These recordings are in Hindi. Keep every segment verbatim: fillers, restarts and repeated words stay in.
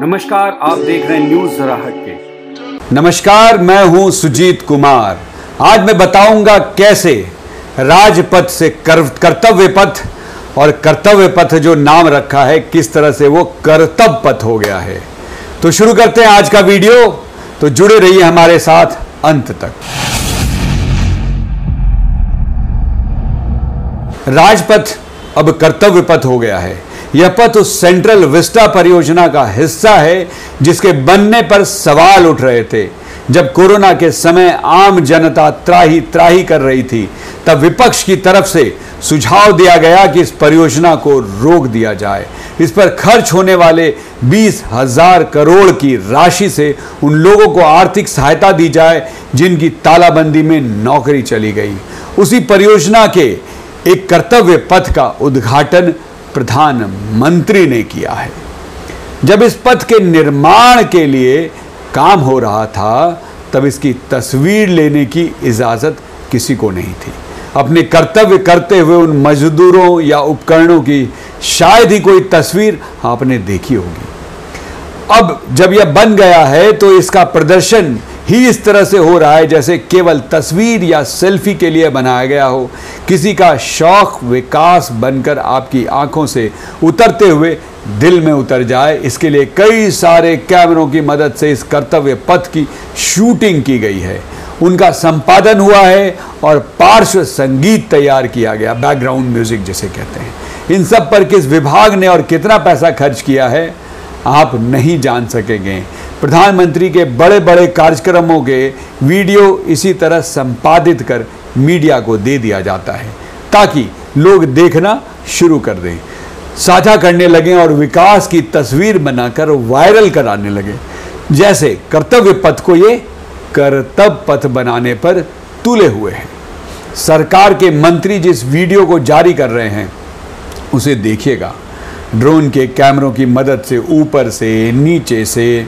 नमस्कार, आप देख रहे हैं न्यूज जरा हटके। नमस्कार, मैं हूं सुजीत कुमार। आज मैं बताऊंगा कैसे राजपथ से कर्तव्य पथ और कर्तव्य पथ जो नाम रखा है किस तरह से वो कर्तव्य पथ हो गया है। तो शुरू करते हैं आज का वीडियो, तो जुड़े रहिए हमारे साथ अंत तक। राजपथ अब कर्तव्य पथ हो गया है। यह पथ उस सेंट्रल विस्टा परियोजना का हिस्सा है जिसके बनने पर सवाल उठ रहे थे। जब कोरोना के समय आम जनता त्राही त्राही कर रही थी, तब विपक्ष की तरफ से सुझाव दिया गया कि इस परियोजना को रोक दिया जाए। इस पर खर्च होने वाले बीस हजार करोड़ की राशि से उन लोगों को आर्थिक सहायता दी जाए जिनकी तालाबंदी में नौकरी चली गई। उसी परियोजना के एक कर्तव्य पथ का उद्घाटन प्रधानमंत्री ने किया है। जब इस पथ के निर्माण के लिए काम हो रहा था, तब इसकी तस्वीर लेने की इजाज़त किसी को नहीं थी। अपने कर्तव्य करते हुए उन मजदूरों या उपकरणों की शायद ही कोई तस्वीर आपने देखी होगी। अब जब यह बन गया है तो इसका प्रदर्शन ही इस तरह से हो रहा है जैसे केवल तस्वीर या सेल्फी के लिए बनाया गया हो। किसी का शौक विकास बनकर आपकी आंखों से उतरते हुए दिल में उतर जाए, इसके लिए कई सारे कैमरों की मदद से इस कर्तव्य पथ की शूटिंग की गई है, उनका संपादन हुआ है और पार्श्व संगीत तैयार किया गया, बैकग्राउंड म्यूजिक जिसे कहते हैं। इन सब पर किस विभाग ने और कितना पैसा खर्च किया है आप नहीं जान सकेंगे। प्रधानमंत्री के बड़े बड़े कार्यक्रमों के वीडियो इसी तरह संपादित कर मीडिया को दे दिया जाता है ताकि लोग देखना शुरू कर दें, साझा करने लगें और विकास की तस्वीर बनाकर वायरल कराने लगे। जैसे कर्तव्य पथ को ये कर्तव्य पथ बनाने पर तुले हुए हैं। सरकार के मंत्री जिस वीडियो को जारी कर रहे हैं उसे देखिएगा। ड्रोन के कैमरों की मदद से ऊपर से नीचे से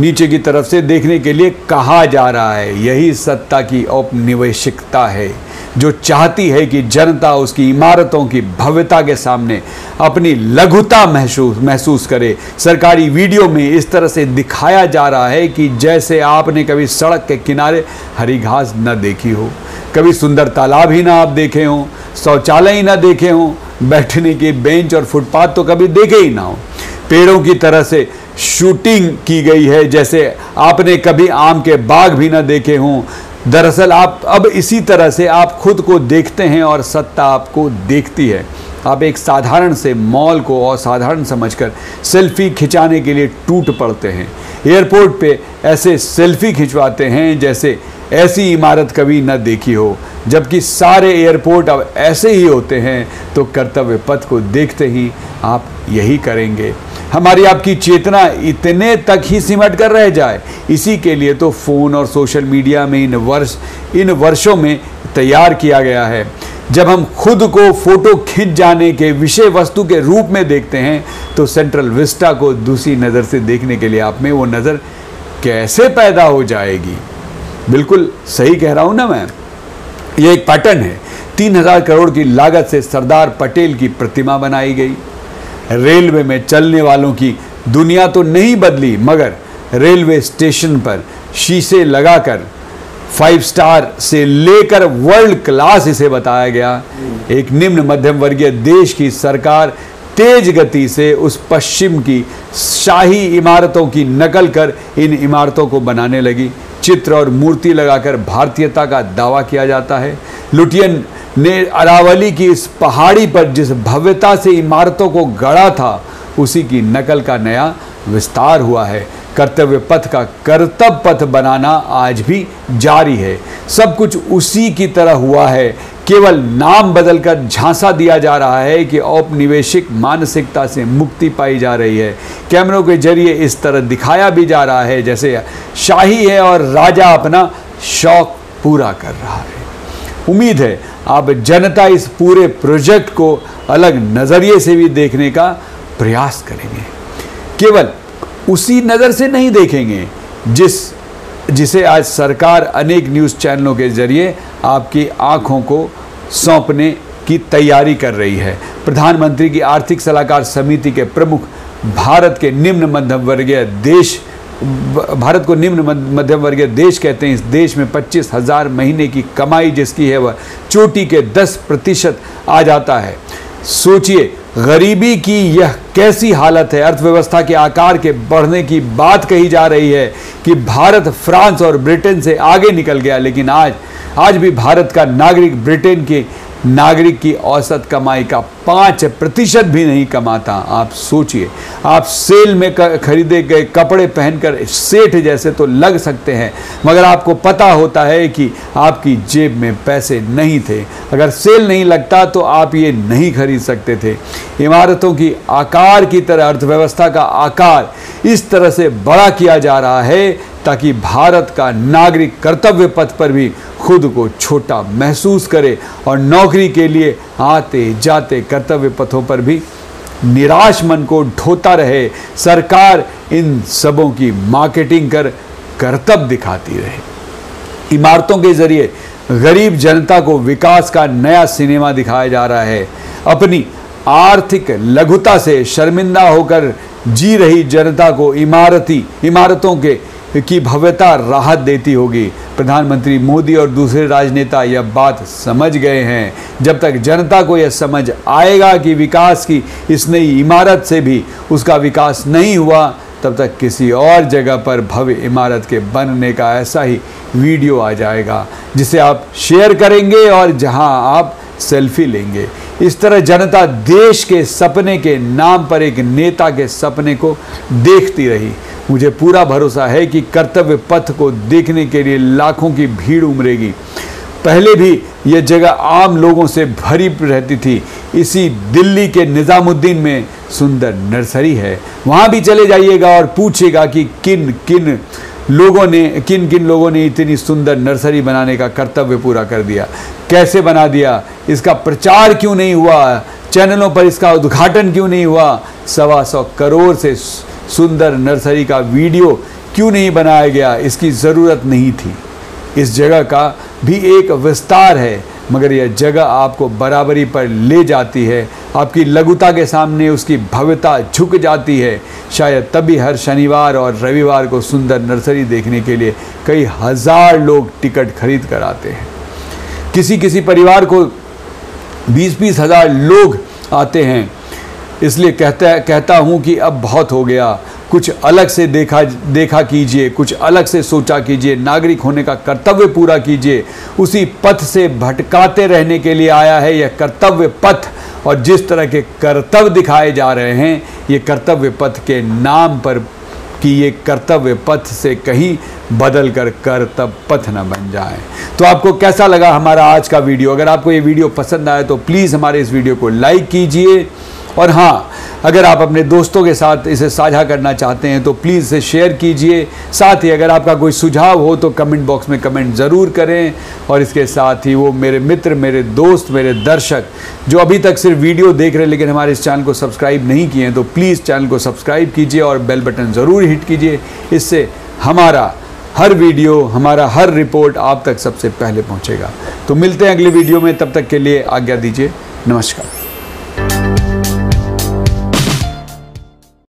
नीचे की तरफ से देखने के लिए कहा जा रहा है। यही सत्ता की औपनिवेशिकता है जो चाहती है कि जनता उसकी इमारतों की भव्यता के सामने अपनी लघुता महसूस महसूस करे। सरकारी वीडियो में इस तरह से दिखाया जा रहा है कि जैसे आपने कभी सड़क के किनारे हरी घास न देखी हो, कभी सुंदर तालाब ही ना आप देखे हों, शौचालय ही ना देखे हों, बैठने के बेंच और फुटपाथ तो कभी देखे ही ना हो। पेड़ों की तरह से शूटिंग की गई है जैसे आपने कभी आम के बाग भी ना देखे हों। दरअसल आप अब इसी तरह से आप खुद को देखते हैं और सत्ता आपको देखती है। आप एक साधारण से मॉल को असाधारण समझकर सेल्फी खिंचाने के लिए टूट पड़ते हैं। एयरपोर्ट पे ऐसे सेल्फी खिंचवाते हैं जैसे ऐसी इमारत कभी न देखी हो, जबकि सारे एयरपोर्ट अब ऐसे ही होते हैं। तो कर्तव्य पथ को देखते ही आप यही करेंगे। हमारी आपकी चेतना इतने तक ही सिमट कर रह जाए, इसी के लिए तो फ़ोन और सोशल मीडिया में इन वर्ष इन वर्षों में तैयार किया गया है। जब हम खुद को फोटो खिंच जाने के विषय वस्तु के रूप में देखते हैं, तो सेंट्रल विस्टा को दूसरी नज़र से देखने के लिए आप में वो नज़र कैसे पैदा हो जाएगी। बिल्कुल सही कह रहा हूँ ना मैं। ये एक पैटर्न है। तीन हज़ार करोड़ की लागत से सरदार पटेल की प्रतिमा बनाई गई। रेलवे में चलने वालों की दुनिया तो नहीं बदली, मगर रेलवे स्टेशन पर शीशे लगाकर फाइव स्टार से लेकर वर्ल्ड क्लास इसे बताया गया। एक निम्न मध्यम वर्गीय देश की सरकार तेज गति से उस पश्चिम की शाही इमारतों की नकल कर इन इमारतों को बनाने लगी। चित्र और मूर्ति लगाकर भारतीयता का दावा किया जाता है। लुटियन ने अरावली की इस पहाड़ी पर जिस भव्यता से इमारतों को गढ़ा था, उसी की नकल का नया विस्तार हुआ है। कर्तव्य पथ का कर्तव्य पथ बनाना आज भी जारी है। सब कुछ उसी की तरह हुआ है, केवल नाम बदलकर झांसा दिया जा रहा है कि औपनिवेशिक मानसिकता से मुक्ति पाई जा रही है। कैमरों के जरिए इस तरह दिखाया भी जा रहा है जैसे शाही है और राजा अपना शौक पूरा कर रहा है। उम्मीद है आप जनता इस पूरे प्रोजेक्ट को अलग नज़रिए से भी देखने का प्रयास करेंगे। केवल उसी नज़र से नहीं देखेंगे जिस जिसे आज सरकार अनेक न्यूज़ चैनलों के जरिए आपकी आंखों को सौंपने की तैयारी कर रही है। प्रधानमंत्री की आर्थिक सलाहकार समिति के प्रमुख भारत के निम्न मध्यम वर्गीय देश भारत को निम्न मध्यम वर्गीय देश कहते हैं। इस देश में पच्चीस हज़ार महीने की कमाई जिसकी है वह चोटी के दस प्रतिशत आ जाता है। सोचिए गरीबी की यह कैसी हालत है। अर्थव्यवस्था के आकार के बढ़ने की बात कही जा रही है कि भारत फ्रांस और ब्रिटेन से आगे निकल गया, लेकिन आज आज भी भारत का नागरिक ब्रिटेन के नागरिक की औसत कमाई का पाँच प्रतिशत भी नहीं कमाता। आप सोचिए, आप सेल में खरीदे गए कपड़े पहनकर सेठ जैसे तो लग सकते हैं, मगर आपको पता होता है कि आपकी जेब में पैसे नहीं थे। अगर सेल नहीं लगता तो आप ये नहीं खरीद सकते थे। इमारतों की आकार की तरह अर्थव्यवस्था का आकार इस तरह से बड़ा किया जा रहा है ताकि भारत का नागरिक कर्तव्य पथ पर भी खुद को छोटा महसूस करे और नौकरी के लिए आते जाते कर्तव्य पथों पर भी निराश मन को ढोता रहे। सरकार इन सबों की मार्केटिंग कर करतब दिखाती रहे। इमारतों के जरिए गरीब जनता को विकास का नया सिनेमा दिखाया जा रहा है। अपनी आर्थिक लघुता से शर्मिंदा होकर जी रही जनता को इमारती इमारतों के की भव्यता राहत देती होगी। प्रधानमंत्री मोदी और दूसरे राजनेता यह बात समझ गए हैं। जब तक जनता को यह समझ आएगा कि विकास की इस नई इमारत से भी उसका विकास नहीं हुआ, तब तक किसी और जगह पर भव्य इमारत के बनने का ऐसा ही वीडियो आ जाएगा जिसे आप शेयर करेंगे और जहां आप सेल्फी लेंगे। इस तरह जनता देश के सपने के नाम पर एक नेता के सपने को देखती रही। मुझे पूरा भरोसा है कि कर्तव्य पथ को देखने के लिए लाखों की भीड़ उमड़ेगी। पहले भी यह जगह आम लोगों से भरी रहती थी। इसी दिल्ली के निज़ामुद्दीन में सुंदर नर्सरी है, वहाँ भी चले जाइएगा और पूछिएगा कि किन किन लोगों ने किन किन लोगों ने इतनी सुंदर नर्सरी बनाने का कर्तव्य पूरा कर दिया, कैसे बना दिया, इसका प्रचार क्यों नहीं हुआ, चैनलों पर इसका उद्घाटन क्यों नहीं हुआ, सवा सौ करोड़ से सुंदर नर्सरी का वीडियो क्यों नहीं बनाया गया, इसकी ज़रूरत नहीं थी। इस जगह का भी एक विस्तार है, मगर यह जगह आपको बराबरी पर ले जाती है। आपकी लघुता के सामने उसकी भव्यता झुक जाती है। शायद तभी हर शनिवार और रविवार को सुंदर नर्सरी देखने के लिए कई हज़ार लोग टिकट खरीद कर आते हैं। किसी किसी परिवार को बीस बीस हज़ार लोग आते हैं। इसलिए कहता कहता हूँ कि अब बहुत हो गया। कुछ अलग से देखा देखा कीजिए, कुछ अलग से सोचा कीजिए। नागरिक होने का कर्तव्य पूरा कीजिए। उसी पथ से भटकाते रहने के लिए आया है यह कर्तव्य पथ, और जिस तरह के कर्तव्य दिखाए जा रहे हैं ये कर्तव्य पथ के नाम पर कि ये कर्तव्य पथ से कहीं बदल कर कर्तव्य पथ न बन जाए। तो आपको कैसा लगा हमारा आज का वीडियो? अगर आपको ये वीडियो पसंद आए तो प्लीज़ हमारे इस वीडियो को लाइक कीजिए, और हाँ, अगर आप अपने दोस्तों के साथ इसे साझा करना चाहते हैं तो प्लीज़ इसे शेयर कीजिए। साथ ही अगर आपका कोई सुझाव हो तो कमेंट बॉक्स में कमेंट ज़रूर करें। और इसके साथ ही वो मेरे मित्र, मेरे दोस्त, मेरे दर्शक जो अभी तक सिर्फ वीडियो देख रहे हैं लेकिन हमारे इस चैनल को सब्सक्राइब नहीं किए हैं तो प्लीज़ चैनल को सब्सक्राइब कीजिए और बेल बटन ज़रूर हिट कीजिए। इससे हमारा हर वीडियो, हमारा हर रिपोर्ट आप तक सबसे पहले पहुँचेगा। तो मिलते हैं अगले वीडियो में, तब तक के लिए आज्ञा दीजिए। नमस्कार।